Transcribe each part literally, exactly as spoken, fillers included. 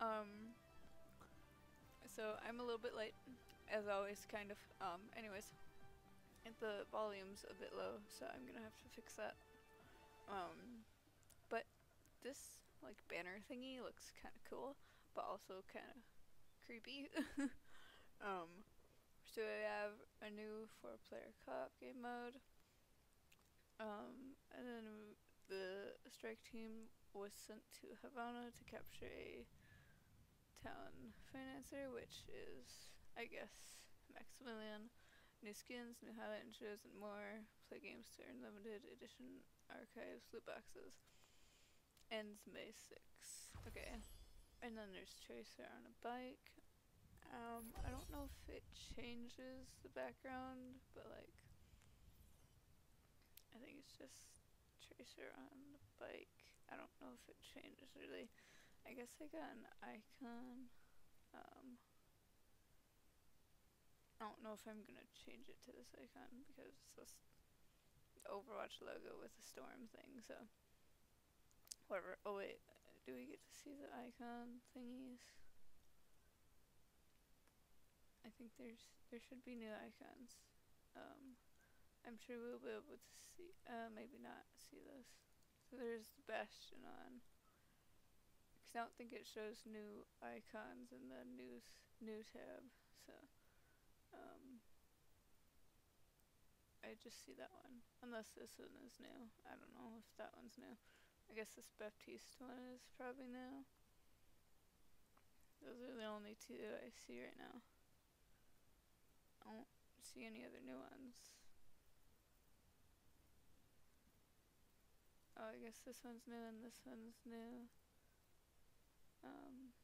Um, so I'm a little bit late, as always, kind of. Um, anyways, the volume's a bit low, so I'm gonna have to fix that. Um, but this, like, banner thingy looks kind of cool, but also kind of creepy. um, so we have a new four-player co-op game mode. Um, and then the strike team was sent to Havana to capture a Talon financer, which is, I guess, Maximilian. New skins, new highlight intros, and more. Play games to earn limited edition archives, loot boxes. Ends May sixth. Okay. And then there's Tracer on a bike. Um, I don't know if it changes the background, but like, I think it's just Tracer on the bike. I don't know if it changes really. I guess I got an icon. Um, I don't know if I'm gonna change it to this icon because it's this Overwatch logo with a storm thing, so whatever. Oh wait, do we get to see the icon thingies? I think there's there should be new icons. Um, I'm sure we'll be able to see, uh, maybe not see those. So there's the Bastion on. Because I don't think it shows new icons in the news, new tab, so. Um, I just see that one. Unless this one is new. I don't know if that one's new. I guess this Baptiste one is probably new. Those are the only two I see right now. I don't see any other new ones. Oh, I guess this one's new and this one's new. Um,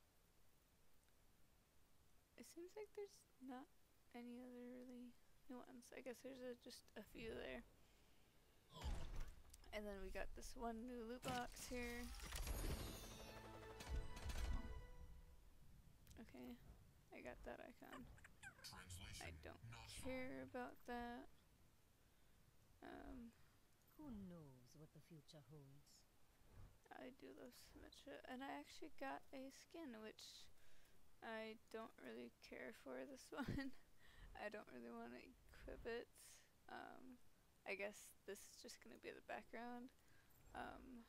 it seems like there's not any other really new ones. I guess there's a, just a few there. And then we got this one new loot box here. Okay, I got that icon. I don't care about that. Um. Who knows what the future holds? I do love so much, and I actually got a skin, which I don't really care for this one. I don't really want to equip it. Um, I guess this is just going to be the background. Um,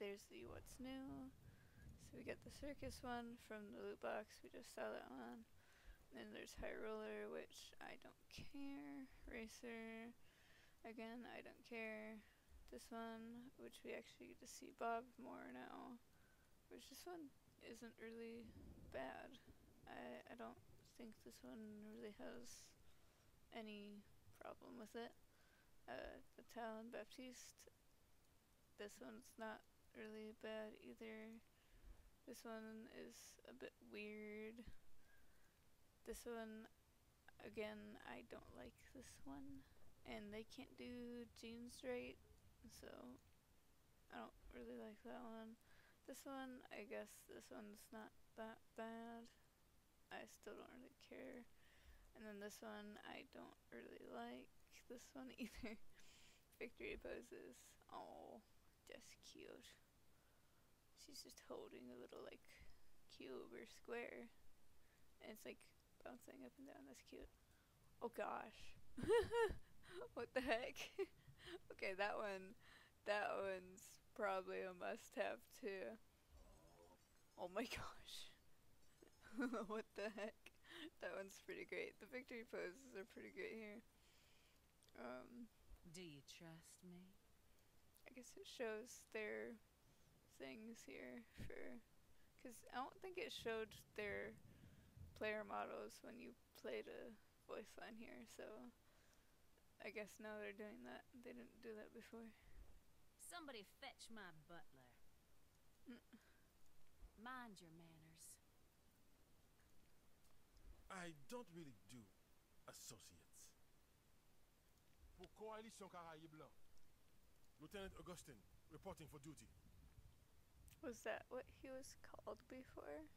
there's the what's new. So we got the circus one from the loot box. We just saw that one. And then there's High Roller, which I don't care. Racer. Again, I don't care. This one, which we actually get to see Bob more now, which this one isn't really bad. I, I don't think this one really has any problem with it. Uh, the Talon Baptiste, this one's not really bad either. This one is a bit weird. This one, again, I don't like this one. And they can't do jeans right, so I don't really like that one. This one, I guess this one's not that bad. I still don't really care. And then this one, I don't really like this one either. Victory poses. Oh, just cute. She's just holding a little like cube or square. And it's like bouncing up and down. That's cute. Oh gosh. What the heck? Okay, that one, that one's probably a must-have too. Oh my gosh. What the heck? That one's pretty great. The victory poses are pretty great here. Um, Do you trust me? I guess it shows their things here for, because I don't think it showed their player models when you played a voice line here, so I guess now they're doing that. They didn't do that before. Somebody fetch my butler. Mm. Mind your manners. I don't really do associates. For Coalition Caraïbes Blanc, Lieutenant Augustine reporting for duty. Was that what he was called before?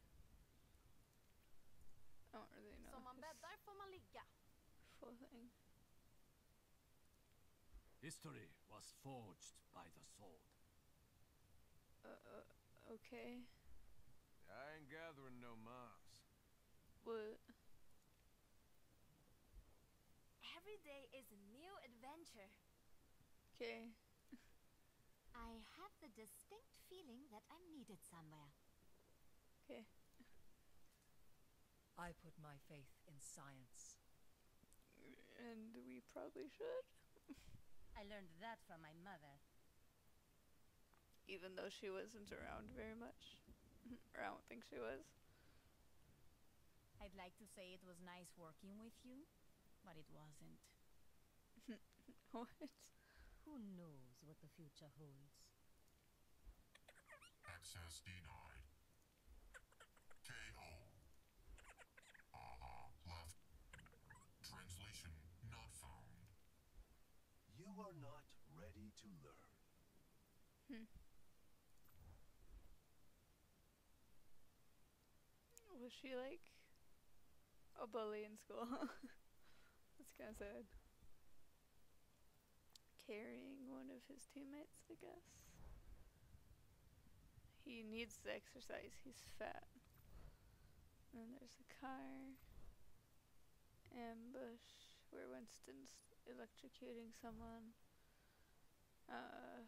I don't really know. So man bäddar får man ligga. Full thing. History was forged by the sword. Uh, okay. I ain't gathering no moss. What? Every day is a new adventure. Okay. I have the distinct feeling that I'm needed somewhere. Okay. I put my faith in science. And we probably should. I learned that from my mother. Even though she wasn't around very much. Or I don't think she was. I'd like to say it was nice working with you, but it wasn't. What? Who knows what the future holds? Access denied. K O. Aha, left. Translation not found. You are not ready to learn. Hmm. Was she like a bully in school? That's kind of sad. Carrying one of his teammates, I guess. He needs the exercise, he's fat. And there's a car. Ambush, where Winston's electrocuting someone. Uh,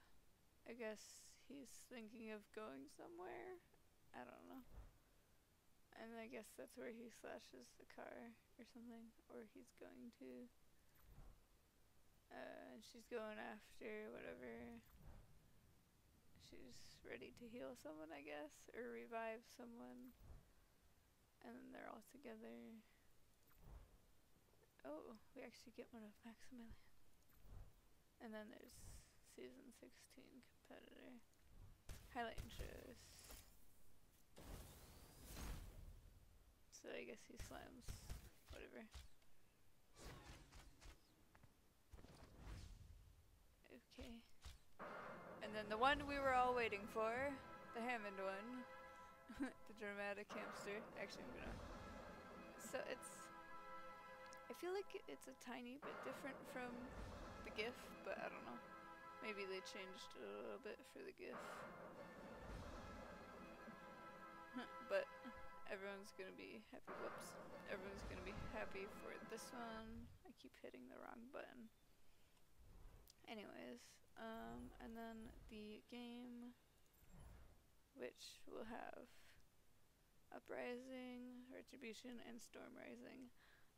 I guess he's thinking of going somewhere. I don't know. And I guess that's where he slashes the car or something. Or he's going to. Uh, and she's going after whatever. She's ready to heal someone, I guess. Or revive someone. And then they're all together. Oh, we actually get one of Maximilian. And then there's season sixteen competitor. Highlight and shows. So I guess he slams whatever. Okay. And then the one we were all waiting for, the Hammond one. The dramatic hamster. Actually, I'm gonna. So it's. I feel like it's a tiny bit different from the GIF, but I don't know. Maybe they changed it a little bit for the GIF. But everyone's gonna be happy. Whoops. Everyone's gonna be happy for this one. I keep hitting the wrong button. Anyways, um, and then the game, which will have Uprising, Retribution, and Storm Rising.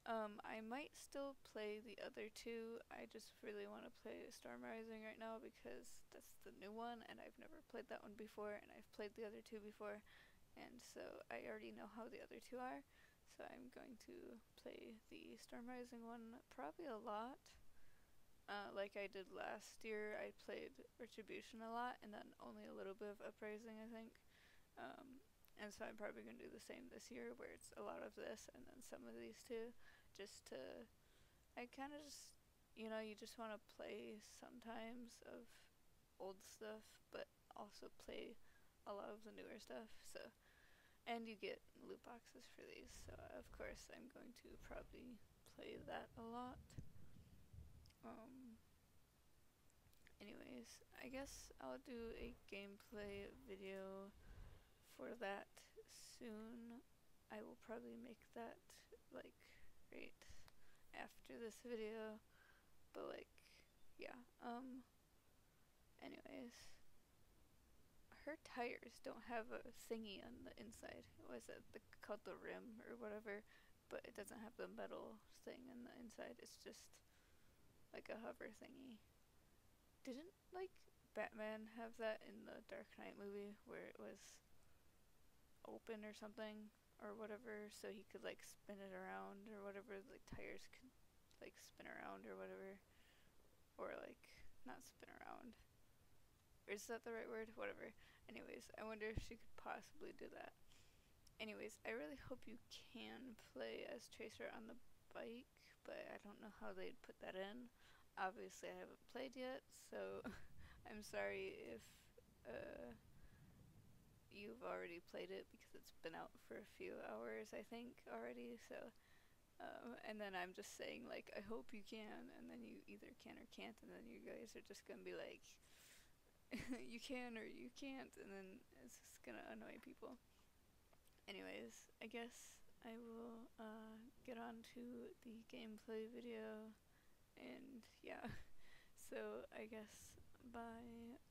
Um, I might still play the other two. I just really want to play Storm Rising right now because that's the new one and I've never played that one before, and I've played the other two before, and so I already know how the other two are, so I'm going to play the Storm Rising one probably a lot. Uh, like I did last year, I played Retribution a lot and then only a little bit of Uprising, I think. Um, And so I'm probably going to do the same this year, where it's a lot of this and then some of these two, just to, I kind of just, you know, you just want to play sometimes of old stuff, but also play a lot of the newer stuff, so, and you get loot boxes for these, so of course I'm going to probably play that a lot. Um, anyways, I guess I'll do a gameplay video for that soon. I will probably make that like right after this video, but like yeah um anyways, her tires don't have a thingy on the inside. What is it, the, called the rim or whatever, but it doesn't have the metal thing on the inside. It's just like a hover thingy. Didn't like Batman have that in the Dark Knight movie where it was open or something or whatever, so he could like spin it around or whatever, like tires could like spin around or whatever, or like not spin around, or is that the right word, whatever. Anyways, I wonder if she could possibly do that. Anyways, I really hope you can play as Tracer on the bike, but I don't know how they'd put that in. Obviously I haven't played yet, so I'm sorry if uh you've already played it, because it's been out for a few hours I think already, so um, and then I'm just saying like I hope you can, and then you either can or can't, and then you guys are just gonna be like you can or you can't, and then it's just gonna annoy people. guys, I guess I will uh, get on to the gameplay video, and yeah, so I guess bye.